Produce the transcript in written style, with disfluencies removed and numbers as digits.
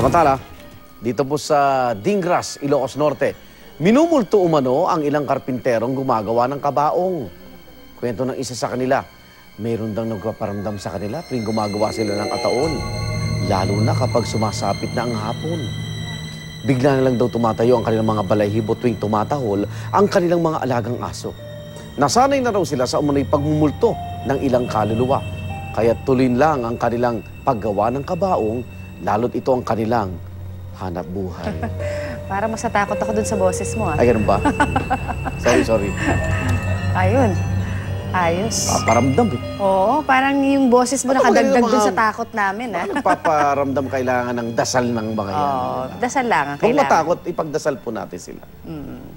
Samantala, dito po sa Dingras, Ilocos Norte, minumulto umano ang ilang karpinterong gumagawa ng kabaong. Kwento ng isa sa kanila, mayroon daw nagpaparamdam sa kanila tuwing gumagawa sila ng ataon, lalo na kapag sumasapit na ang hapon. Bigla na lang daw tumatayo ang kanilang mga balahibo tuwing tumatahol ang kanilang mga alagang aso. Nasanay na raw sila sa umano'y pagmumulto ng ilang kaluluwa, kaya tuloy lang ang kanilang paggawa ng kabaong, lalo't ito ang kanilang hanap buhay. Para mas natakot ako dun sa boses mo, ah. Ay, ganun ba? Sorry. Ayun. Ayos. Paparamdam, eh. Oo, parang yung boses mo nakadagdag dun sa takot namin, ah. Paparamdam kailangan ng dasal ng mga yan. Oo, dasal lang ang kailangan. Kung matakot, ipagdasal po natin sila.